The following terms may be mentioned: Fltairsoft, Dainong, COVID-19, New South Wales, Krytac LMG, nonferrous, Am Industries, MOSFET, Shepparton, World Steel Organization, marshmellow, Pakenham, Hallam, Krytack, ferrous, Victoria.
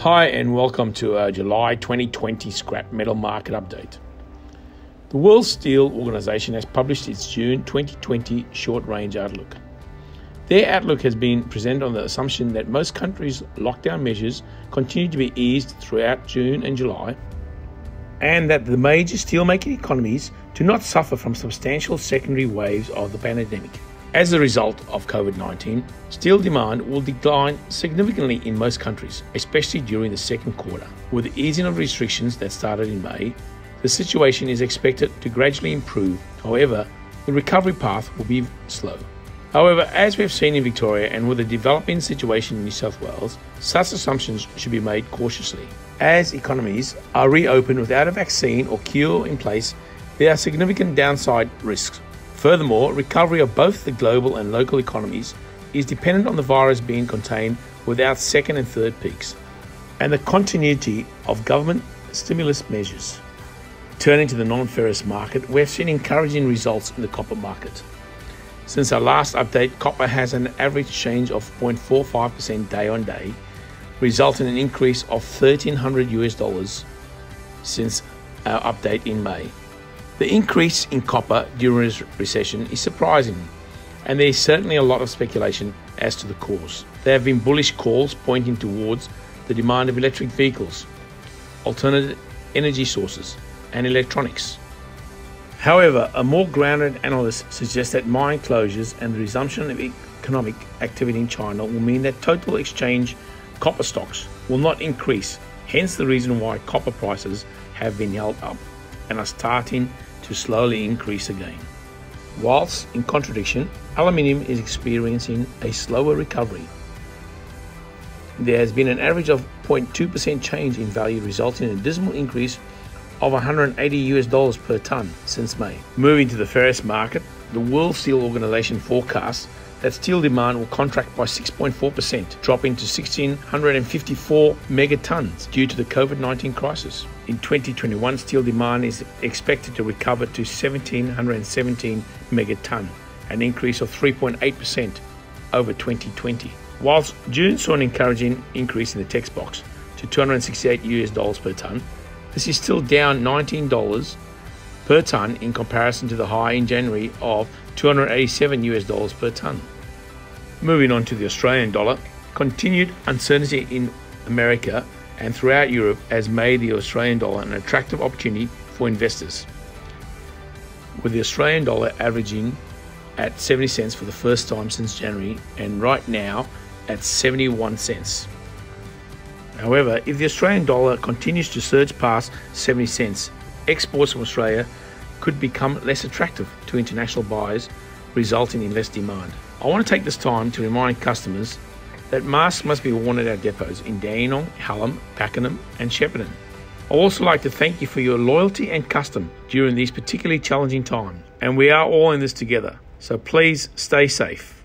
Hi and welcome to our July 2020 scrap metal market update. The World Steel Organization has published its June 2020 short-range outlook. Their outlook has been presented on the assumption that most countries' lockdown measures continue to be eased throughout June and July, and that the major steelmaking economies do not suffer from substantial secondary waves of the pandemic. As a result of COVID-19, steel demand will decline significantly in most countries, especially during the second quarter. With the easing of restrictions that started in May, the situation is expected to gradually improve. However, the recovery path will be slow. However, as we have seen in Victoria and with the developing situation in New South Wales, such assumptions should be made cautiously. As economies are reopened without a vaccine or cure in place, there are significant downside risks. Furthermore, recovery of both the global and local economies is dependent on the virus being contained without second and third peaks, and the continuity of government stimulus measures. Turning to the non-ferrous market, we have seen encouraging results in the copper market. Since our last update, copper has an average change of 0.45% day on day, resulting in an increase of $1,300 since our update in May. The increase in copper during this recession is surprising, and there is certainly a lot of speculation as to the cause. There have been bullish calls pointing towards the demand of electric vehicles, alternative energy sources, and electronics. However, a more grounded analyst suggests that mine closures and the resumption of economic activity in China will mean that total exchange copper stocks will not increase, hence the reason why copper prices have been held up and are starting to slowly increase again. Whilst in contradiction, aluminium is experiencing a slower recovery. There has been an average of 0.2% change in value, resulting in a dismal increase of $180 per tonne since May. Moving to the ferrous market, the World Steel Organization forecasts that steel demand will contract by 6.4%, dropping to 1,654 megatons due to the COVID-19 crisis. In 2021, steel demand is expected to recover to 1,717 megaton, an increase of 3.8% over 2020. Whilst June saw an encouraging increase in the text box to $268 per tonne, this is still down $19 per tonne in comparison to the high in January of $287 per tonne. Moving on to the Australian dollar, continued uncertainty in America and throughout Europe has made the Australian dollar an attractive opportunity for investors, with the Australian dollar averaging at 70 cents for the first time since January and right now at 71 cents. However, if the Australian dollar continues to surge past 70 cents, exports from Australia could become less attractive to international buyers, resulting in less demand. I want to take this time to remind customers that masks must be worn at our depots in Dainong, Hallam, Pakenham and Shepparton. I'd also like to thank you for your loyalty and custom during these particularly challenging times, and we are all in this together, so please stay safe.